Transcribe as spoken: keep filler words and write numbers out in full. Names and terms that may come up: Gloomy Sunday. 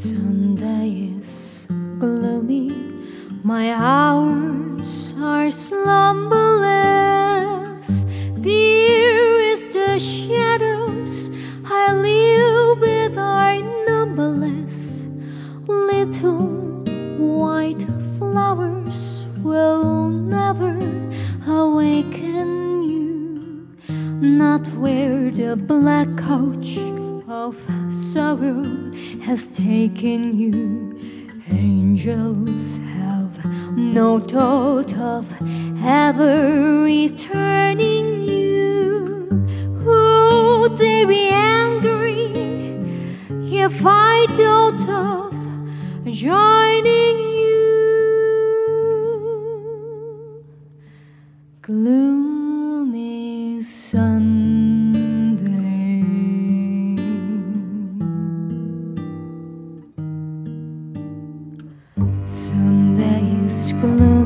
Sunday is gloomy, my hours are slumberless. There is the shadows I live with are numberless. Little white flowers will never awaken you, not where the black couch of sorrow has taken you. Angels have no thought of ever returning you. Would they be angry if I thought of joining you? Gloomy Sunday. Sunday is gloomy.